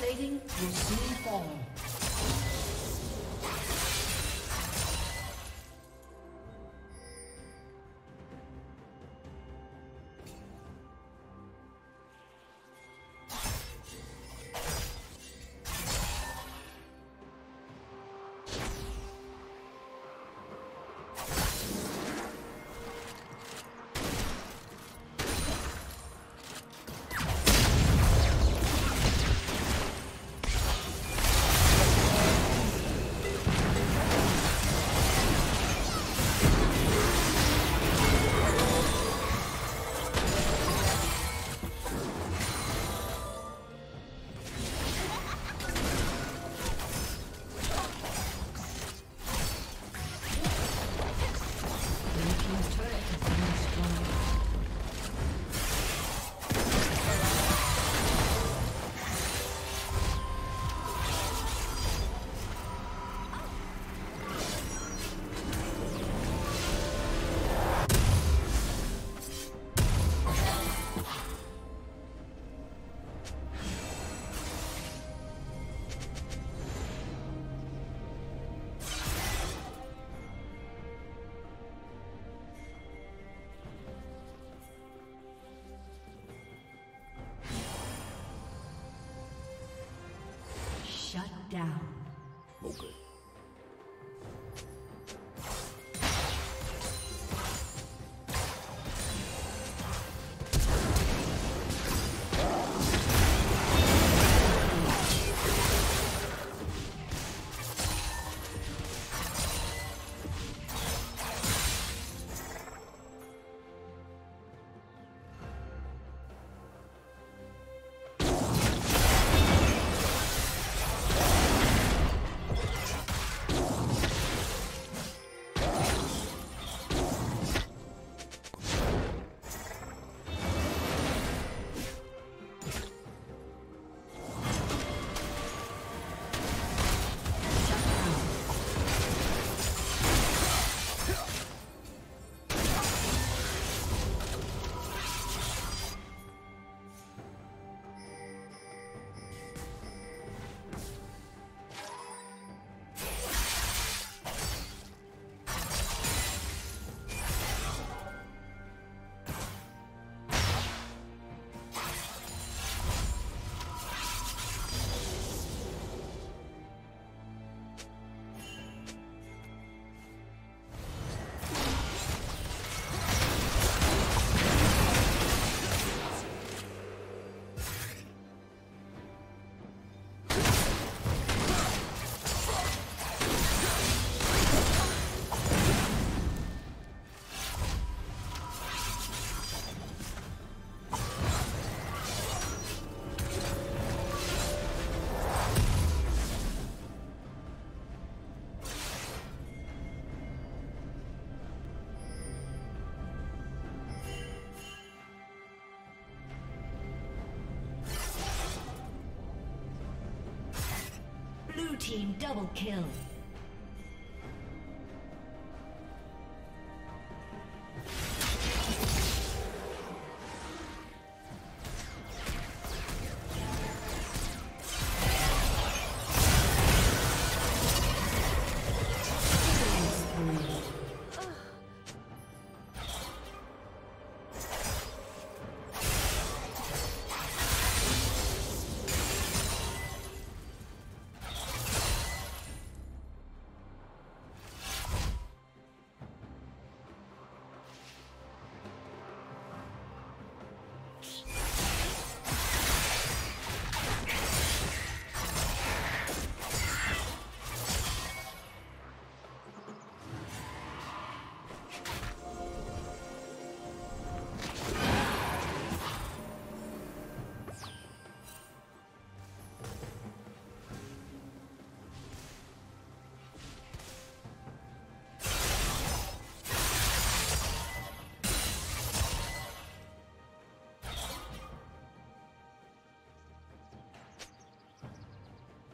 Plating will soon fall. down. Okay. Team double kill.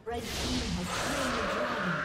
Red team has slain the dragon.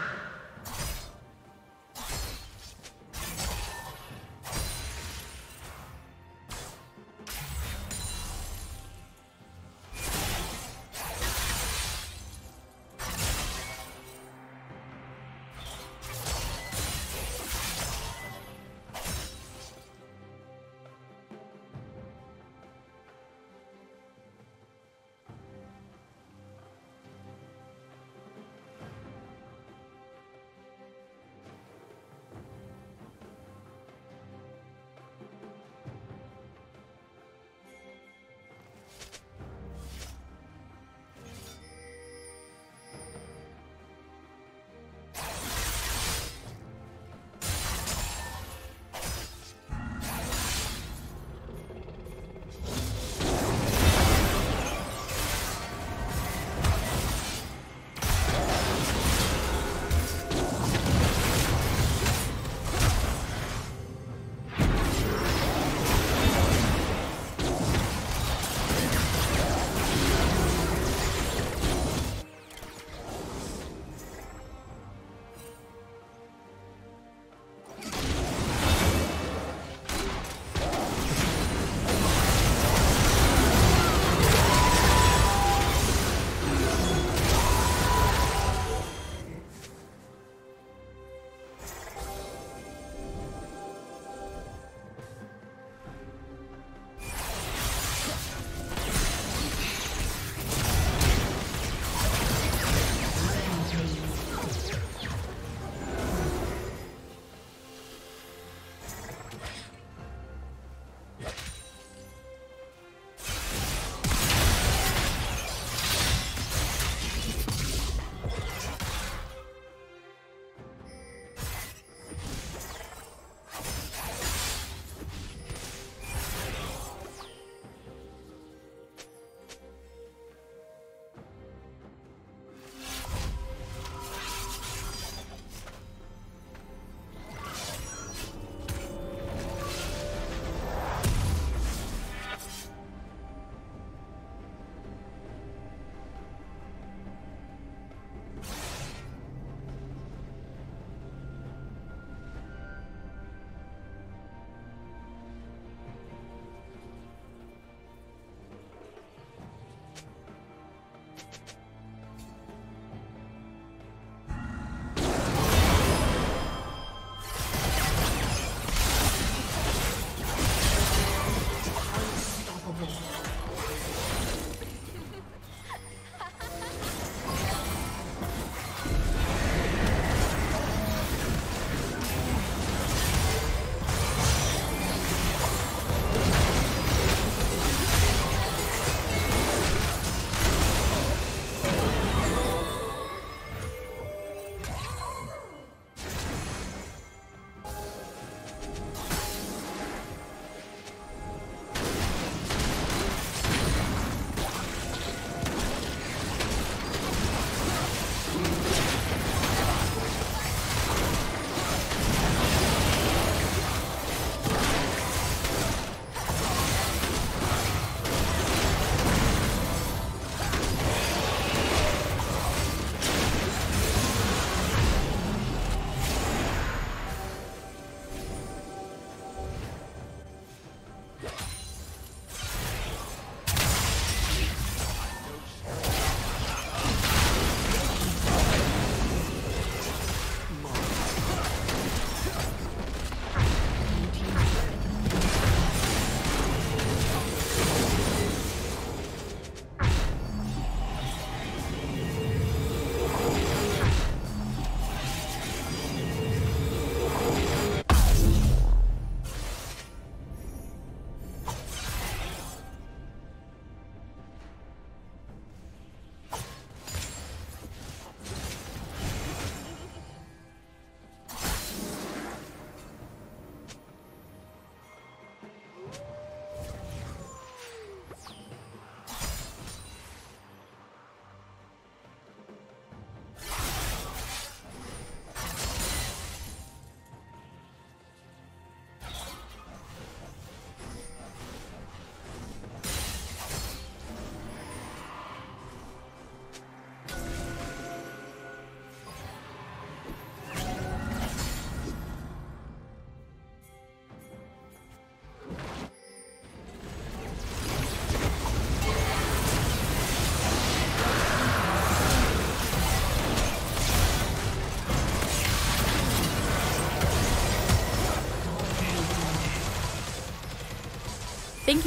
Thank